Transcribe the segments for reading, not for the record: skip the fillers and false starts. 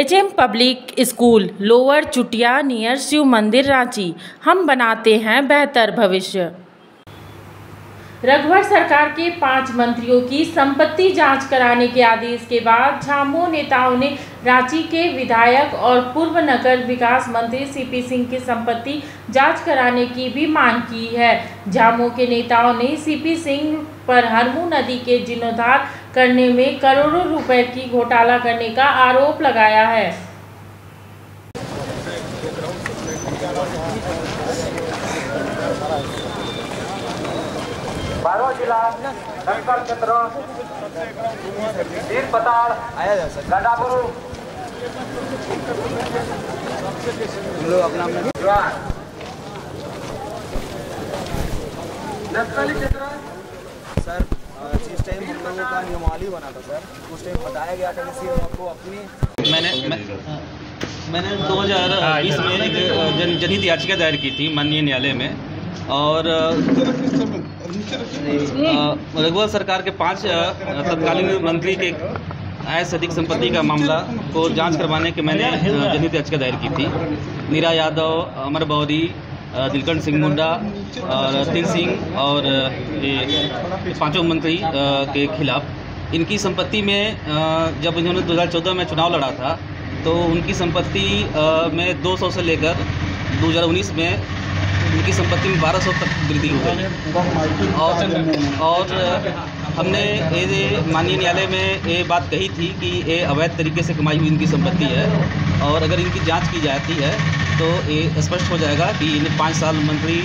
MM public school lower Chutia near Shiv Mandir Ranchi, हम बनाते हैं बेहतर भविष्य। रघुवर सरकार के 5 मंत्रियों की संपत्ति जांच कराने के आदेश के बाद झामुमो नेताओं ने रांची के विधायक और पूर्व नगर विकास मंत्री सीपी सिंह की संपत्ति जांच कराने की भी मांग की है। झामुमो के नेताओं ने सीपी सिंह पर हरमू नदी के जीर्णोद्धार करने में करोड़ों रुपए की घोटाला करने का आरोप लगाया है। जिला संकर क्षेत्र वीर पताल गंडापुर नक्सली क्षेत्र। सर जिस टाइम हम लोगों का नियमावली बना था सर, उस टाइम बताया गया था कि सीएम आपको अपनी मैंने 2020 में एक जनहित याचिका दायर की थी माननीय न्यायालय में, और रघुवर सरकार के 5 तत्कालीन मंत्री के आय से अधिक संपत्ति का मामला को जांच करवाने के मैंने जनहित याचिका दायर की थी। नीरा यादव, अमर बौरी, दिलकंठ सिंह मुंडा और नितिन सिंह और 5 मंत्री के खिलाफ इनकी संपत्ति में जब इन्होंने 2014 में चुनाव लड़ा था तो उनकी संपत्ति में 200 से लेकर 2019 में उनकी संपत्ति में 1200 तक वृद्धि हो गई। और हमने माननीय न्यायालय में ये बात कही थी कि ये अवैध तरीके से कमाई हुई इनकी संपत्ति है और अगर इनकी जांच की जाती है तो ये स्पष्ट हो जाएगा कि इन्हें 5 साल मंत्री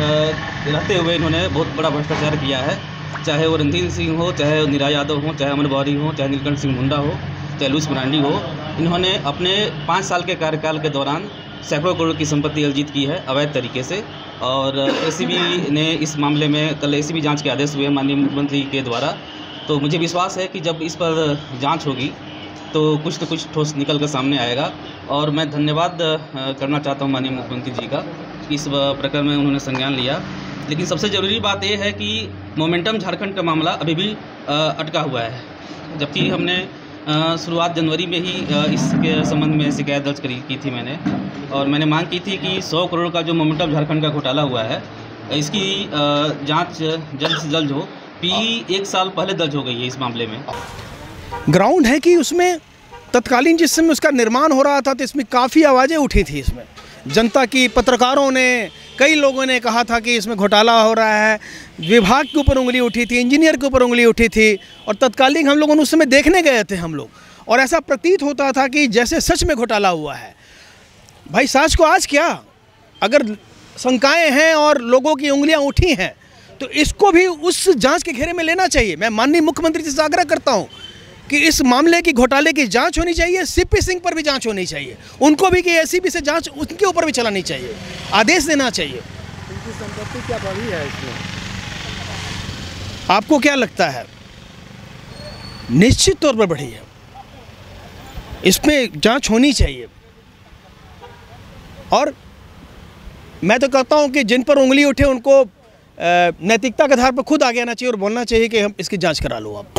रहते हुए इन्होंने बहुत बड़ा भ्रष्टाचार किया है। चाहे वो रणजीत सिंह हो, चाहे नीरा यादव हो, चाहे अमर बौरी हो, चाहे नीलकंठ सिंह हुंडा हो, चाहे लूस मरांडी हो, इन्होंने अपने 5 साल के कार्यकाल के दौरान सैकड़ों करोड़ की संपत्ति अर्जित की है अवैध तरीके से। और एसीबी ने इस मामले में कल एसीबी जांच के आदेश हुए माननीय मुख्यमंत्री के द्वारा, तो मुझे विश्वास है कि जब इस पर जांच होगी तो कुछ ठोस निकल कर सामने आएगा। और मैं धन्यवाद करना चाहता हूं माननीय मुख्यमंत्री जी का, इस प्रकरण में उन्होंने संज्ञान लिया। लेकिन सबसे ज़रूरी बात यह है कि मोमेंटम झारखंड का मामला अभी भी अटका हुआ है, जबकि हमने शुरुआत जनवरी में ही इसके संबंध में शिकायत दर्ज की थी मैंने, और मैंने मांग की थी कि 100 करोड़ का जो मोमेंटम झारखंड का घोटाला हुआ है इसकी जांच जल्द से जल्द हो। पी 1 साल पहले दर्ज हो गई है इस मामले में। ग्राउंड है कि उसमें तत्कालीन जिस समय उसका निर्माण हो रहा था तो इसमें काफ़ी आवाज़ें उठी थी, इसमें जनता की, पत्रकारों ने, कई लोगों ने कहा था कि इसमें घोटाला हो रहा है। विभाग के ऊपर उंगली उठी थी, इंजीनियर के ऊपर उंगली उठी थी, और तत्कालीन हम लोगों ने उस समय देखने गए थे हम लोग, और ऐसा प्रतीत होता था कि जैसे सच में घोटाला हुआ है। भाई साज को आज क्या, अगर शंकाएं हैं और लोगों की उंगलियां उठी हैं तो इसको भी उस जांच के घेरे में लेना चाहिए। मैं माननीय मुख्यमंत्री से आग्रह करता हूं कि इस मामले की घोटाले की जांच होनी चाहिए, सीपी सिंह पर भी जांच होनी चाहिए, उनको भी कि एसीबी से जांच उनके ऊपर भी चलानी चाहिए, आदेश देना चाहिए। इनकी संपत्ति क्या बढ़ी है इसमें? आपको क्या लगता है? निश्चित तौर पर बढ़ी है, इसमें जांच होनी चाहिए। और मैं तो कहता हूं कि जिन पर उंगली उठे उनको नैतिकता के आधार पर खुद आगे आना चाहिए और बोलना चाहिए कि हम इसकी जांच करा लो। आप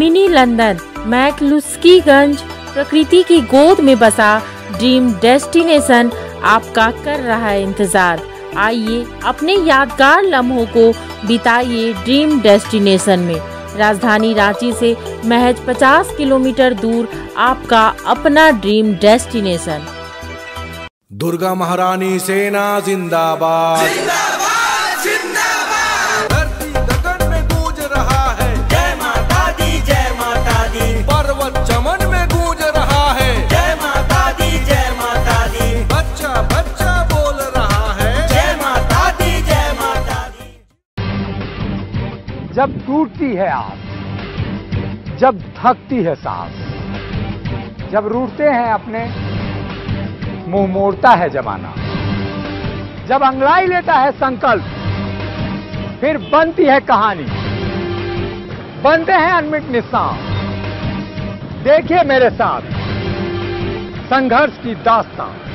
मिनी लंदन, मैक्लुस्कीगंज, प्रकृति की गोद में बसा ड्रीम डेस्टिनेशन आपका कर रहा है इंतजार। आइए अपने यादगार लम्हों को बिताइए ड्रीम डेस्टिनेशन में। राजधानी रांची से महज 50 किलोमीटर दूर आपका अपना ड्रीम डेस्टिनेशन। दुर्गा महारानी सेना जिंदाबाद। जब टूटती है आस, जब थकती है सांस, जब रूठते हैं अपने, मुंह मोड़ता है जमाना, जब अंगड़ाई लेता है संकल्प, फिर बनती है कहानी, बनते हैं अनमिट निशान। देखिए मेरे साथ संघर्ष की दास्तान।